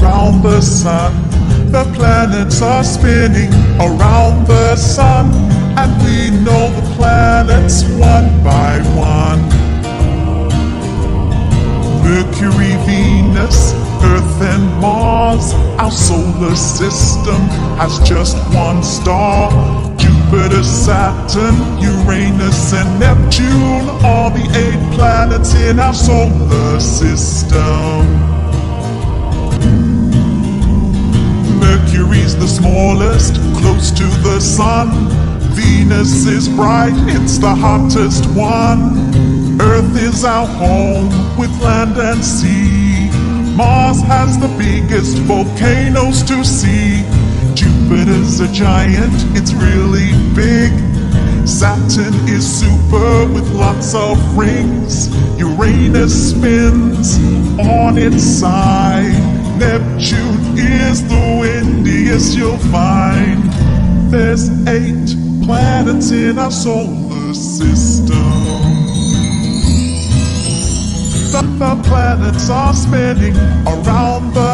around the sun. The planets are spinning around the sun, and we know the planets one by one. Mercury, Venus, Earth and Mars. Our solar system has just one star. Jupiter, Saturn, Uranus and Neptune are the 8 planets in our solar system. Mercury's the smallest, close to the sun. Venus is bright, it's the hottest one. Earth is our home, with land and sea. Mars has the biggest volcanoes to see. Jupiter's a giant, it's really big. Saturn is super, with lots of rings. Uranus spins on its side. Neptune is the windiest you'll find. There's 8 planets in our solar system. The planets are spinning around the